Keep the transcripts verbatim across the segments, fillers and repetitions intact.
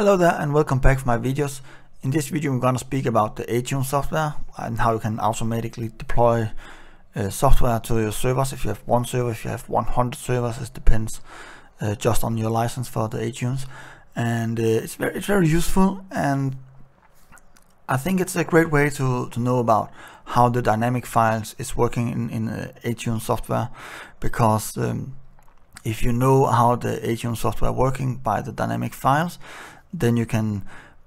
Hello there and welcome back to my videos. In this video we're going to speak about the Attune software and how you can automatically deploy uh, software to your servers. If you have one server, if you have one hundred servers, it depends uh, just on your license for the Attunes. And uh, it's, very, it's very useful, and I think it's a great way to, to know about how the dynamic files is working in, in uh, Attune software, because um, if you know how the Attune software working by the dynamic files, then you can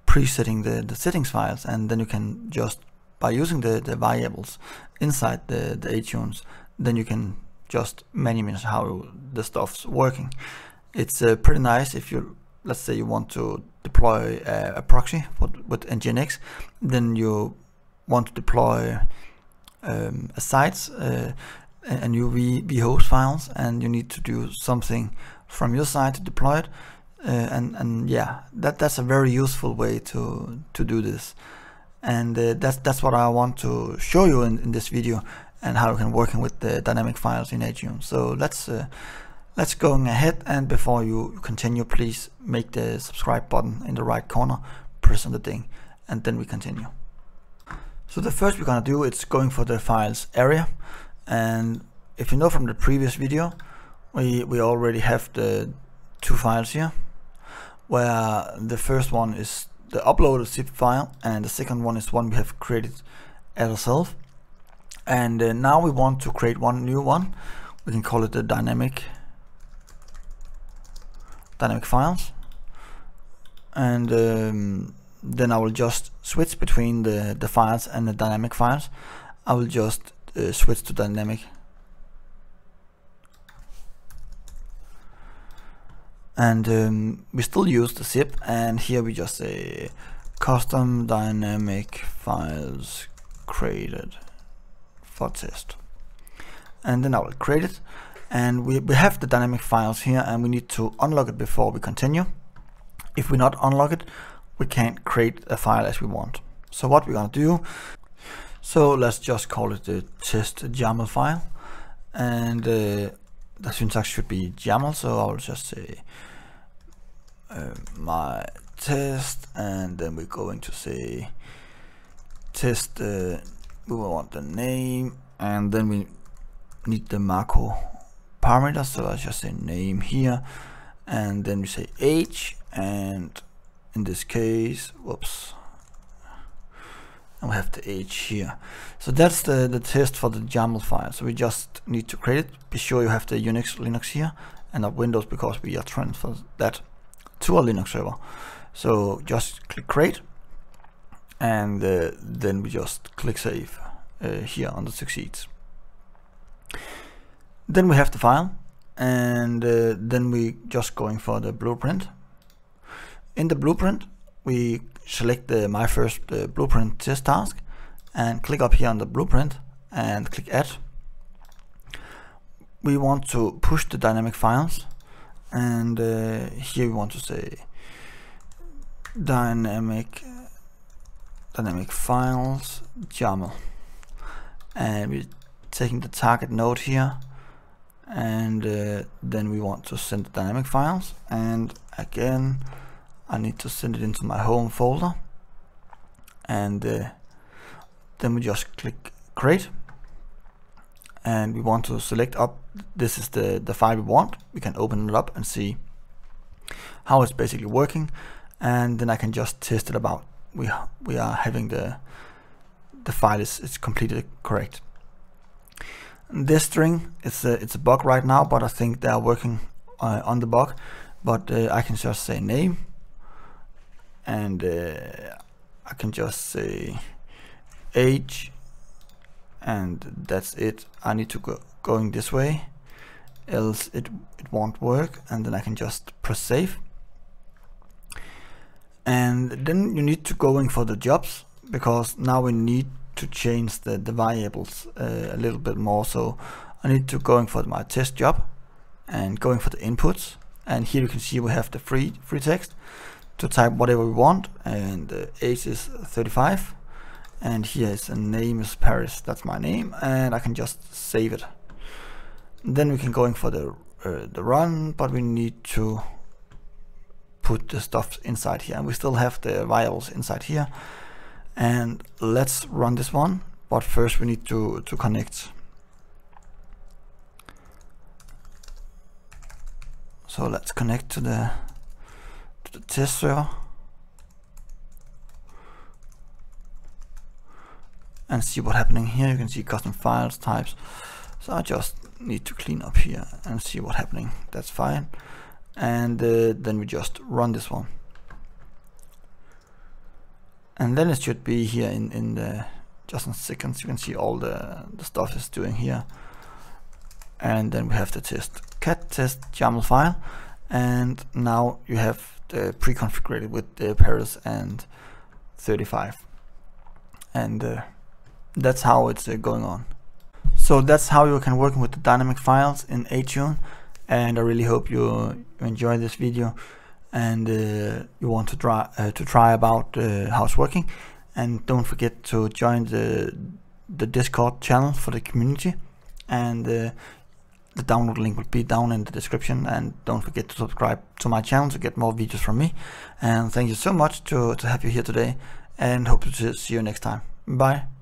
pre-setting the, the settings files, and then you can just by using the, the variables inside the, the Attunes, then you can just manage how the stuff's working. It's uh, pretty nice if you, let's say you want to deploy a, a proxy for, with Nginx, then you want to deploy um, a site, uh, a new vhost files, and you need to do something from your side to deploy it. Uh, and, and yeah, that, that's a very useful way to, to do this. And uh, that's, that's what I want to show you in, in this video, and how you can work with the dynamic files in Attune. So let's, uh, let's go ahead, and before you continue, please make the subscribe button in the right corner, press on the ding, and then we continue. So the first we're gonna do is going for the files area. And if you know from the previous video, we, we already have the two files here, where the first one is the uploaded zip file and the second one is one we have created ourselves. And uh, now we want to create one new one. We can call it the dynamic dynamic files, and um, then I will just switch between the, the files and the dynamic files. I will just uh, switch to dynamic, and um, we still use the zip, and here we just say custom dynamic files created for test, and then I will create it. And we, we have the dynamic files here, and we need to unlock it before we continue. If we not unlock it, we can't create a file as we want. So what we're gonna do, so let's just call it the test YAML file, and uh, the syntax should be YAML, so I'll just say uh, my test, and then we're going to say test, uh, we will want the name, and then we need the macro parameters, so I'll just say name here, and then we say age, and in this case, whoops, and we have the age here. So that's the, the test for the YAML file, so we just need to create it. Be sure you have the Unix, Linux here, and not Windows, because we are transferring that to a Linux server. So just click create, and uh, then we just click save uh, here on the succeeds. Then we have the file, and uh, then we just going for the blueprint. In the blueprint, we select the my first uh, blueprint test task, and click up here on the blueprint and click add. We want to push the dynamic files, and uh, here we want to say dynamic dynamic files YAML, and we're taking the target node here, and uh, then we want to send the dynamic files, and again I need to send it into my home folder, and uh, then we just click create, and we want to select up, this is the, the file we want. We can open it up and see how it's basically working, and then I can just test it about we, we are having the the file is, is completed correct. This string, it's a, it's a bug right now, but I think they are working uh, on the bug, but uh, I can just say name, and uh, I can just say age, and that's it. I need to go going this way, else it, it won't work, and then I can just press save. And then you need to going for the jobs, because now we need to change the, the variables uh, a little bit more, so I need to going for my test job and going for the inputs, and here you can see we have the free free text to type whatever we want, and the uh, age is thirty-five, and here is a name is Paris, that's my name, and I can just save it. Then we can going for the uh, the run, but we need to put the stuff inside here, and we still have the vials inside here. And let's run this one, but first we need to to connect. So let's connect to the to the test server and see what's happening here. You can see custom files types. So I just need to clean up here and see what's happening. That's fine. And uh, then we just run this one. And then it should be here in, in the just in seconds. You can see all the, the stuff it's doing here. And then we have the test cat test YAML file. And now you have the pre-configured with the Paris and thirty-five. And uh, that's how it's uh, going on. So that's how you can work with the dynamic files in Attune. And I really hope you enjoy this video, and uh, you want to try uh, to try about uh, how it's working. And don't forget to join the the Discord channel for the community. And uh, the download link will be down in the description. And don't forget to subscribe to my channel to get more videos from me. And thank you so much to to have you here today. And hope to see you next time. Bye.